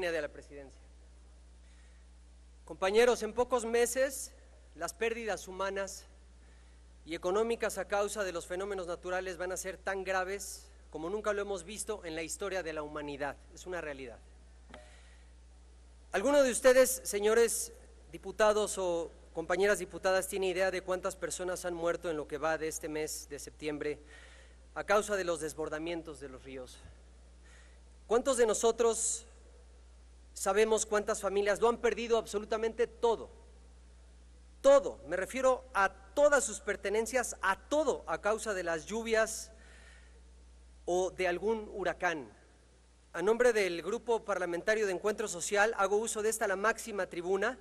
Reina de la Presidencia. Compañeros, en pocos meses las pérdidas humanas y económicas a causa de los fenómenos naturales van a ser tan graves como nunca lo hemos visto en la historia de la humanidad. Es una realidad. ¿Alguno de ustedes, señores diputados o compañeras diputadas, tiene idea de cuántas personas han muerto en lo que va de este mes de septiembre a causa de los desbordamientos de los ríos? ¿Cuántos de nosotros sabemos cuántas familias lo han perdido absolutamente todo? Todo, me refiero a todas sus pertenencias, a todo, a causa de las lluvias o de algún huracán. A nombre del Grupo Parlamentario de Encuentro Social, hago uso de esta la máxima tribuna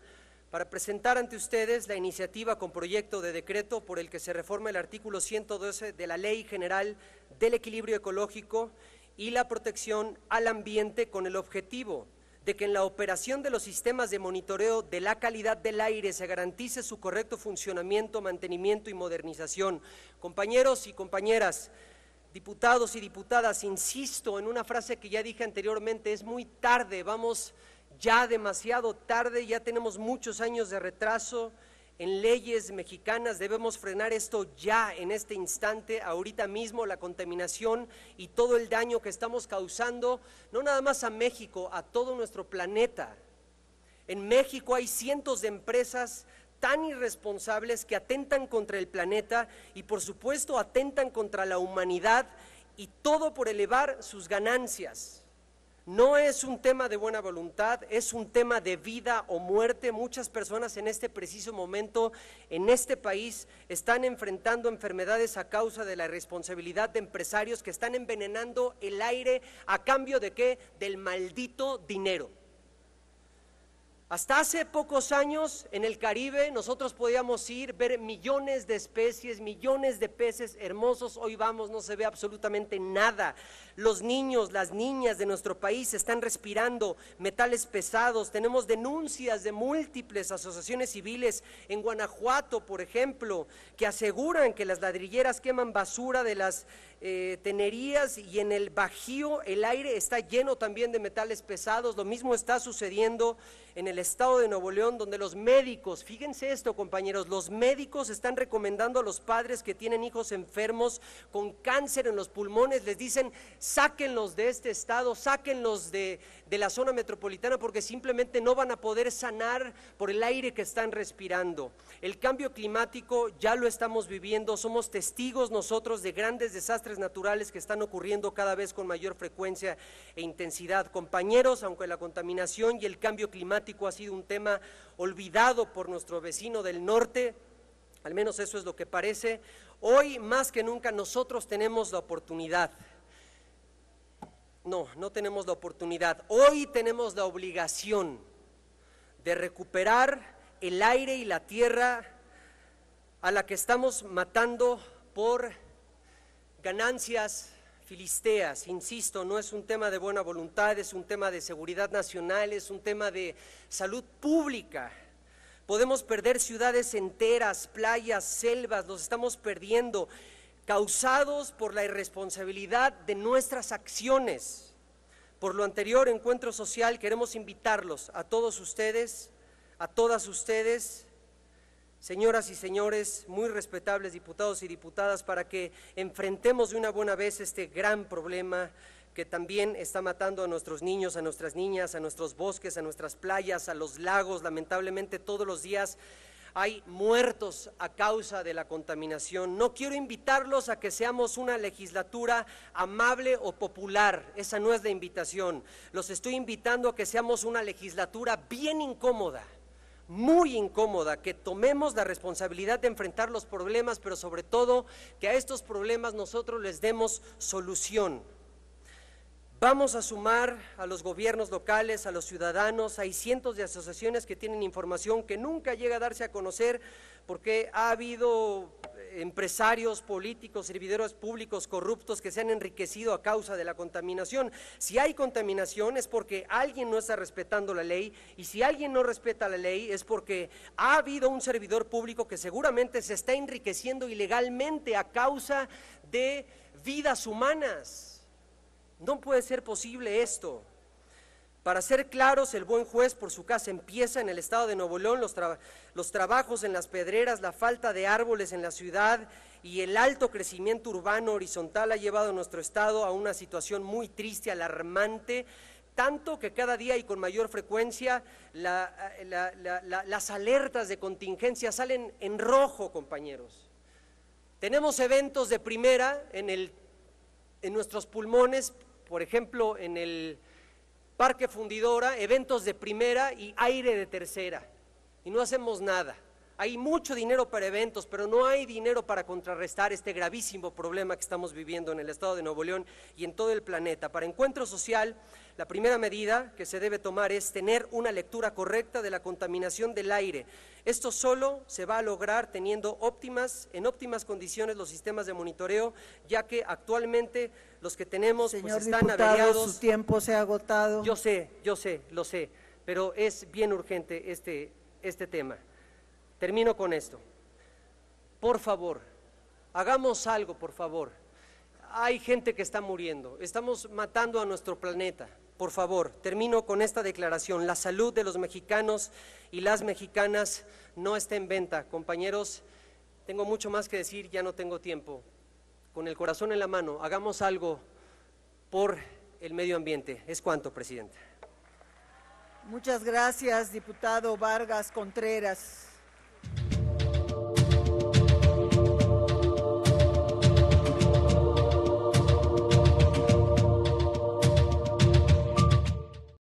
para presentar ante ustedes la iniciativa con proyecto de decreto por el que se reforma el artículo 112 de la Ley General del Equilibrio Ecológico y la Protección al Ambiente, con el objetivo de que en la operación de los sistemas de monitoreo de la calidad del aire se garantice su correcto funcionamiento, mantenimiento y modernización. Compañeros y compañeras, diputados y diputadas, insisto en una frase que ya dije anteriormente: es muy tarde, vamos ya demasiado tarde, ya tenemos muchos años de retraso en leyes mexicanas. Debemos frenar esto ya, en este instante, ahorita mismo, la contaminación y todo el daño que estamos causando, no nada más a México, a todo nuestro planeta. En México hay cientos de empresas tan irresponsables que atentan contra el planeta y, por supuesto, atentan contra la humanidad, y todo por elevar sus ganancias. No es un tema de buena voluntad, es un tema de vida o muerte. Muchas personas en este preciso momento, en este país, están enfrentando enfermedades a causa de la irresponsabilidad de empresarios que están envenenando el aire. ¿A cambio de qué? Del maldito dinero. Hasta hace pocos años, en el Caribe, nosotros podíamos ir, ver millones de especies, millones de peces hermosos. Hoy vamos, no se ve absolutamente nada. Los niños, las niñas de nuestro país están respirando metales pesados. Tenemos denuncias de múltiples asociaciones civiles en Guanajuato, por ejemplo, que aseguran que las ladrilleras queman basura de las tenerías, y en el Bajío el aire está lleno también de metales pesados. Lo mismo está sucediendo en el Estado de Nuevo León, donde los médicos, fíjense esto, compañeros, los médicos están recomendando a los padres que tienen hijos enfermos con cáncer en los pulmones, les dicen: sáquenlos de este estado, sáquenlos de la zona metropolitana, porque simplemente no van a poder sanar por el aire que están respirando. El cambio climático ya lo estamos viviendo, somos testigos nosotros de grandes desastres naturales que están ocurriendo cada vez con mayor frecuencia e intensidad. Compañeros, aunque la contaminación y el cambio climático ha sido un tema olvidado por nuestro vecino del norte, al menos eso es lo que parece, hoy más que nunca nosotros tenemos la oportunidad. No tenemos la oportunidad, hoy tenemos la obligación de recuperar el aire y la tierra a la que estamos matando por ganancias filisteas. Insisto, no es un tema de buena voluntad, es un tema de seguridad nacional, es un tema de salud pública. Podemos perder ciudades enteras, playas, selvas, los estamos perdiendo, causados por la irresponsabilidad de nuestras acciones. Por lo anterior, Encuentro Social, queremos invitarlos a todos ustedes, a todas ustedes, señoras y señores, muy respetables diputados y diputadas, para que enfrentemos de una buena vez este gran problema que también está matando a nuestros niños, a nuestras niñas, a nuestros bosques, a nuestras playas, a los lagos. Lamentablemente todos los días hay muertos a causa de la contaminación. No quiero invitarlos a que seamos una legislatura amable o popular, esa no es la invitación. Los estoy invitando a que seamos una legislatura bien incómoda, muy incómoda, que tomemos la responsabilidad de enfrentar los problemas, pero sobre todo que a estos problemas nosotros les demos solución. Vamos a sumar a los gobiernos locales, a los ciudadanos. Hay cientos de asociaciones que tienen información que nunca llega a darse a conocer porque ha habido empresarios, políticos, servidores públicos corruptos que se han enriquecido a causa de la contaminación. Si hay contaminación es porque alguien no está respetando la ley, y si alguien no respeta la ley es porque ha habido un servidor público que seguramente se está enriqueciendo ilegalmente a causa de vidas humanas. No puede ser posible esto. Para ser claros, el buen juez por su casa empieza. En el Estado de Nuevo León, los trabajos en las pedreras, la falta de árboles en la ciudad y el alto crecimiento urbano horizontal ha llevado a nuestro Estado a una situación muy triste, alarmante, tanto que cada día y con mayor frecuencia las alertas de contingencia salen en rojo, compañeros. Tenemos eventos de primera en nuestros pulmones, por ejemplo, en el Parque Fundidora, eventos de primera y aire de tercera, y no hacemos nada. Hay mucho dinero para eventos, pero no hay dinero para contrarrestar este gravísimo problema que estamos viviendo en el Estado de Nuevo León y en todo el planeta. Para Encuentro Social, la primera medida que se debe tomar es tener una lectura correcta de la contaminación del aire. Esto solo se va a lograr teniendo en óptimas condiciones los sistemas de monitoreo, ya que actualmente los que tenemos pues, están diputado, averiados. Su tiempo se ha agotado. Yo sé, lo sé, pero es bien urgente este tema. Termino con esto. Por favor, hagamos algo, por favor. Hay gente que está muriendo, estamos matando a nuestro planeta. Por favor, termino con esta declaración. La salud de los mexicanos y las mexicanas no está en venta. Compañeros, tengo mucho más que decir, ya no tengo tiempo. Con el corazón en la mano, hagamos algo por el medio ambiente. Es cuanto, Presidenta. Muchas gracias, diputado Vargas Contreras.